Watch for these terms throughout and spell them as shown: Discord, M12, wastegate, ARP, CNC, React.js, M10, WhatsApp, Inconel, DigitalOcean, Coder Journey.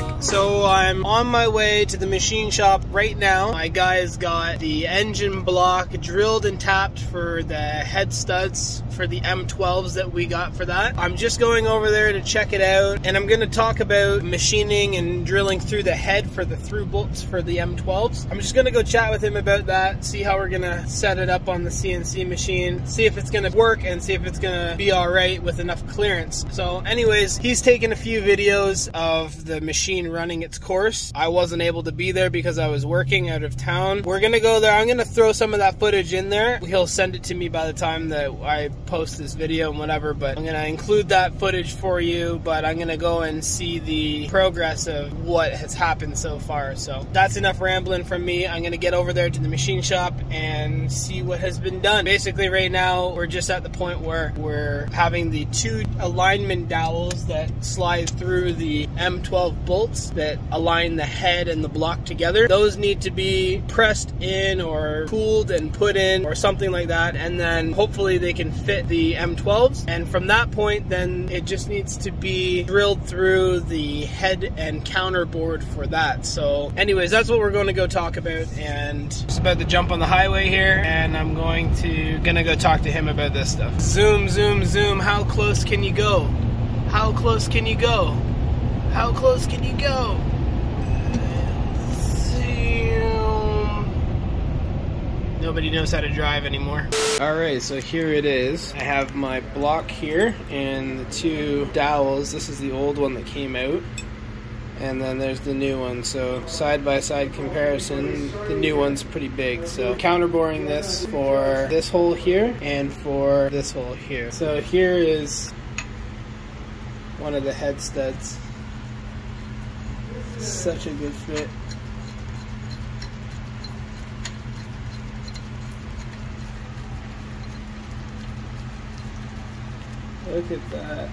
quick. So I'm on my way to the machine shop right now. My guys got the engine block drilled and tapped for the head studs for the M12s that we got for that. I'm just going over there to check it out, and I'm going to talk about machining and drilling through the head for the through bolts for the M12s. I'm just going to go chat with him about that, see how we're going to set it up on the CNC machine, see if it's going to work and see if it's going to be all right with enough clearance. So anyways, he's taken a few videos of the machine running its course. I wasn't able to be there because I was working out of town. We're going to go there. I'm going to throw some of that footage in there. He'll send it to me by the time that I post this video and whatever, but I'm going to include that footage for you, but I'm going to go and see the progress of what has happened so far. So that's enough rambling from me. I'm going to get over there to the machine shop and see what has been done. Basically right now we're just at the point where we're having the two alignment dowels that slide through the M12 bolts that align the head and the block together. Those need to be pressed in or cooled and put in or something like that, and then hopefully they can fit the M12s, and from that point then it just needs to be drilled through the head and counter board for that. So anyways, that's what we're going to go talk about, and just about to jump on the highway here and I'm gonna go talk to him about this stuff. Zoom, zoom, zoom. How close can you go? How close can you go? How close can you go? Zoom. Nobody knows how to drive anymore. Alright, so here it is. I have my block here and the two dowels. This is the old one that came out, and then there's the new one. So side by side comparison, the new one's pretty big. So counterboring this for this hole here and for this hole here. So here is one of the head studs. Such a good fit. Look at that.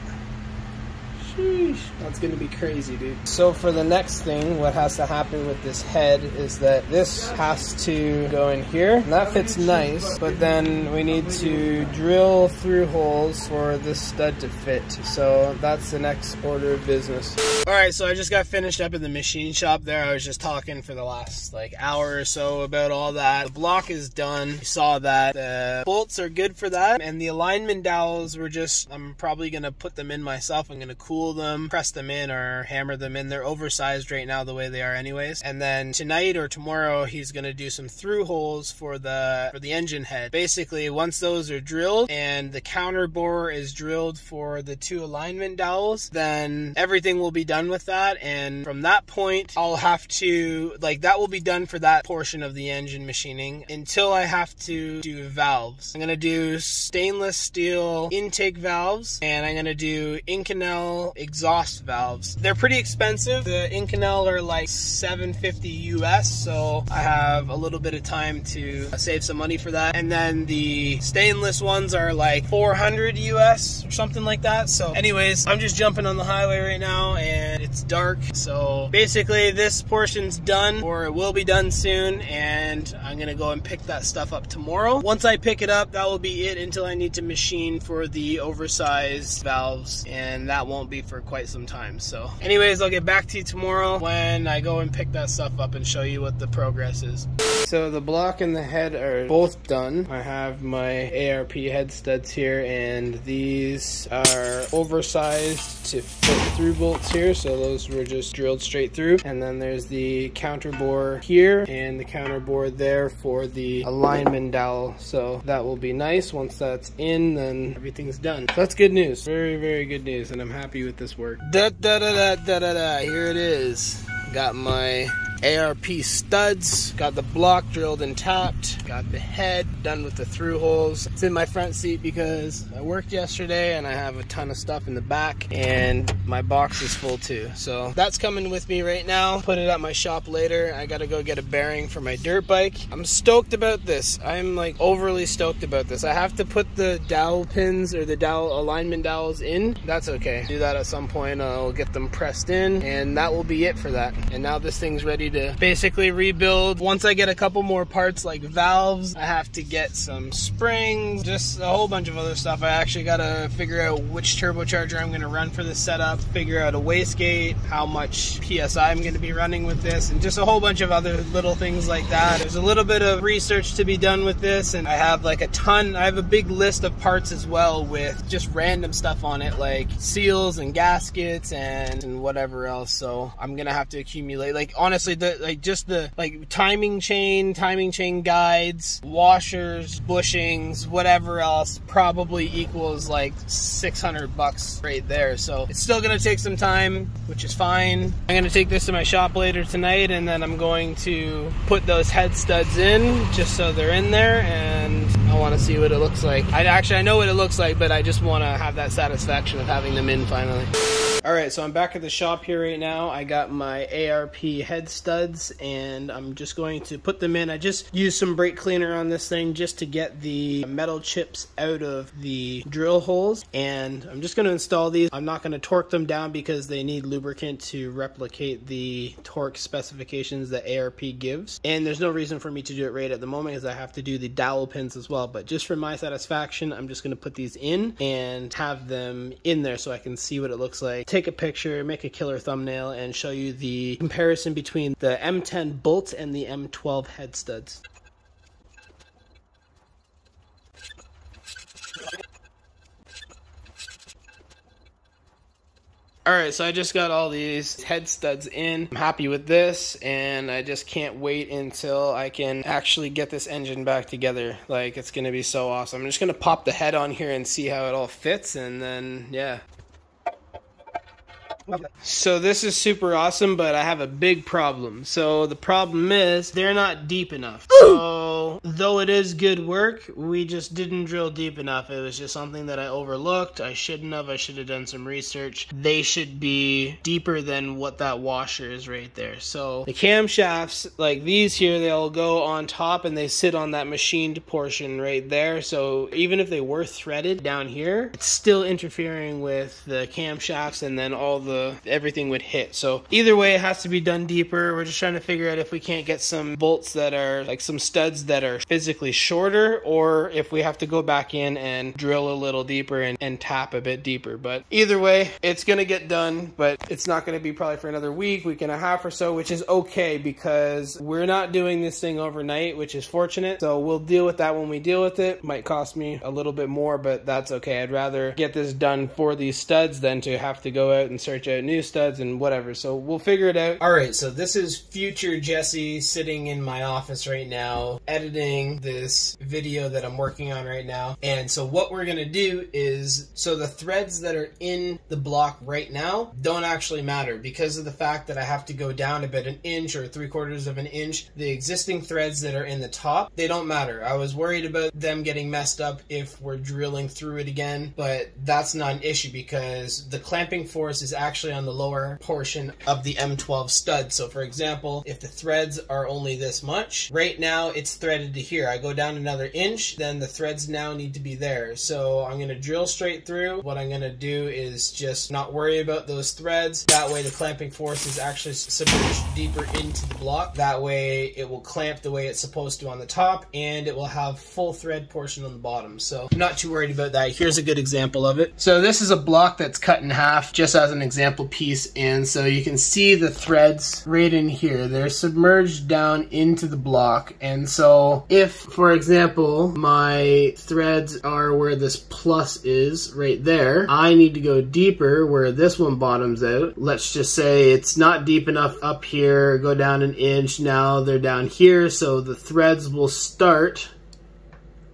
Sheesh. That's gonna be crazy, dude. So for the next thing, what has to happen with this head is that this has to go in here. And that fits nice, but then we need to drill through holes for this stud to fit. So that's the next order of business. Alright, so I just got finished up in the machine shop there. I was just talking for the last like hour or so about all that. The block is done. You saw that. The bolts are good for that. And the alignment dowels were just, I'm probably gonna put them in myself. I'm gonna cool them, press them in or hammer them in. They're oversized right now the way they are anyways. And then tonight or tomorrow he's gonna do some through holes for the engine head. Basically once those are drilled and the counter bore is drilled for the two alignment dowels, then everything will be done with that, and from that point I'll have to, like, that will be done for that portion of the engine machining until I have to do valves. I'm gonna do stainless steel intake valves and I'm gonna do Inconel exhaust valves. They're pretty expensive. The Inconel are like $750 US, so I have a little bit of time to save some money for that. And then the stainless ones are like $400 US or something like that. So anyways, I'm just jumping on the highway right now and it's dark. So basically this portion's done, or it will be done soon, and I'm gonna go and pick that stuff up tomorrow. Once I pick it up, that will be it until I need to machine for the oversized valves, and that won't be for quite some time. So anyways, I'll get back to you tomorrow when I go and pick that stuff up and show you what the progress is. So the block and the head are both done. I have my ARP head studs here, and these are oversized to fit through bolts here, so those were just drilled straight through. And then there's the counter bore here and the counter bore there for the alignment dowel, so that will be nice. Once that's in, then everything's done. So that's good news, very, very good news, and I'm happy with this work. Here it is. Got my ARP studs, got the block drilled and tapped, got the head done with the through holes. It's in my front seat because I worked yesterday and I have a ton of stuff in the back, and my box is full too. So that's coming with me right now. Put it at my shop later. I gotta go get a bearing for my dirt bike. I'm stoked about this. I'm like overly stoked about this. I have to put the dowel pins or the dowel alignment dowels in. That's okay. Do that at some point. I'll get them pressed in, and that will be it for that. And now this thing's ready ready to basically rebuild. Once I get a couple more parts like valves, I have to get some springs, just a whole bunch of other stuff. I actually gotta figure out which turbocharger I'm gonna run for this setup, figure out a wastegate, how much PSI I'm gonna be running with this, and just a whole bunch of other little things like that. There's a little bit of research to be done with this, and I have like a ton, I have a big list of parts as well with just random stuff on it, like seals and gaskets and whatever else. So I'm gonna have to accumulate, like honestly, just the timing chain guides, washers, bushings, whatever else probably equals like $600 right there. So it's still gonna take some time, which is fine. I'm gonna take this to my shop later tonight, and then I'm going to put those head studs in just so they're in there, and I want to see what it looks like. I know what it looks like, but I just want to have that satisfaction of having them in finally. Alright, so I'm back at the shop here right now. I got my ARP head studs and I'm just going to put them in. I just used some brake cleaner on this thing just to get the metal chips out of the drill holes, and I'm just going to install these. I'm not going to torque them down because they need lubricant to replicate the torque specifications that ARP gives, and there's no reason for me to do it right at the moment because I have to do the dowel pins as well, but just for my satisfaction I'm just going to put these in and have them in there so I can see what it looks like, take a picture, make a killer thumbnail, and show you the comparison between the M10 bolts and the M12 head studs. Alright, so I just got all these head studs in. I'm happy with this, and I just can't wait until I can actually get this engine back together. Like, it's gonna be so awesome. I'm just gonna pop the head on here and see how it all fits, and then, yeah. So this is super awesome, but I have a big problem. So the problem is they're not deep enough. So though it is good work, we just didn't drill deep enough. It was just something that I overlooked. I shouldn't have. I should have done some research. They should be deeper than what that washer is right there. So the camshafts, like these here, they'll go on top and they sit on that machined portion right there. So even if they were threaded down here, it's still interfering with the camshafts, and then all the everything would hit. So either way, it has to be done deeper. We're just trying to figure out if we can't get some bolts that are like some studs that are physically shorter, or if we have to go back in and drill a little deeper and tap a bit deeper. But either way, it's gonna get done, but it's not gonna be probably for another week and a half or so, which is okay because we're not doing this thing overnight, which is fortunate. So we'll deal with that when we deal with it. Might cost me a little bit more, but that's okay. I'd rather get this done for these studs than to have to go out and search out new studs and whatever, so we'll figure it out. Alright, so this is future Jesse sitting in my office right now editing this video that I'm working on right now, and so what we're gonna do is, so the threads that are in the block right now don't actually matter because of the fact that I have to go down about an inch or 3/4 of an inch. The existing threads that are in the top, they don't matter. I was worried about them getting messed up if we're drilling through it again, but that's not an issue because the clamping force is actually on the lower portion of the M12 stud. So for example, if the threads are only this much, right now it's threaded to here. I go down another inch, then the threads now need to be there. So I'm going to drill straight through. What I'm going to do is just not worry about those threads. That way the clamping force is actually submerged deeper into the block. That way it will clamp the way it's supposed to on the top, and it will have full thread portion on the bottom. So I'm not too worried about that. Here's a good example of it. So this is a block that's cut in half just as an example piece, and so you can see the threads right in here. They're submerged down into the block, and so if, for example, my threads are where this plus is right there, I need to go deeper where this one bottoms out. Let's just say it's not deep enough up here, go down an inch, now they're down here, so the threads will start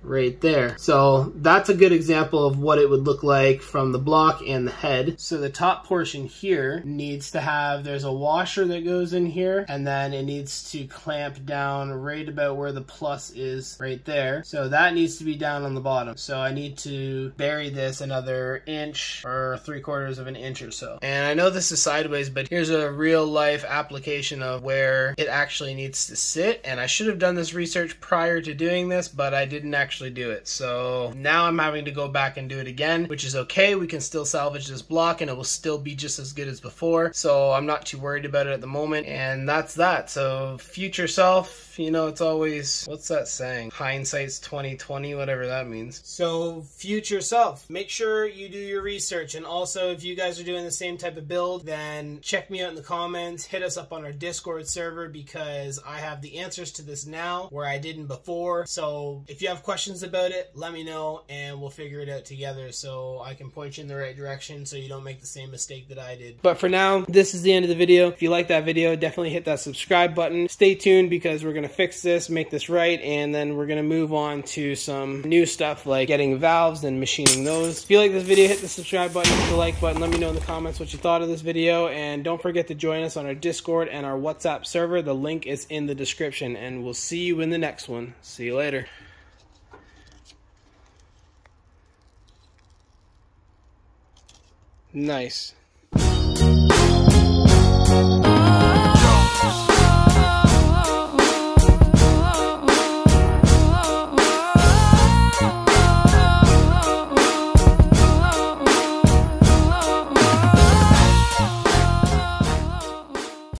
right there. So that's a good example of what it would look like from the block and the head. So the top portion here needs to have, there's a washer that goes in here, and then it needs to clamp down right about where the plus is right there. So that needs to be down on the bottom. So I need to bury this another inch or 3/4 of an inch or so. And I know this is sideways, but here's a real life application of where it actually needs to sit. And I should have done this research prior to doing this, but I didn't actually actually do it. So now I'm having to go back and do it again, which is okay. We can still salvage this block and it will still be just as good as before. So I'm not too worried about it at the moment. And that's that. So future self, you know, it's always, what's that saying? Hindsight's 20/20, whatever that means. So future self, make sure you do your research. And also if you guys are doing the same type of build, then check me out in the comments, hit us up on our Discord server, because I have the answers to this now where I didn't before. So if you have questions about it, let me know and we'll figure it out together so I can point you in the right direction so you don't make the same mistake that I did. But for now, this is the end of the video. If you like that video, definitely hit that subscribe button. Stay tuned because we're going to fix this, make this right, and then we're going to move on to some new stuff like getting valves and machining those. If you like this video, hit the subscribe button, hit the like button. Let me know in the comments what you thought of this video, and don't forget to join us on our Discord and our WhatsApp server. The link is in the description, and we'll see you in the next one. See you later. Nice.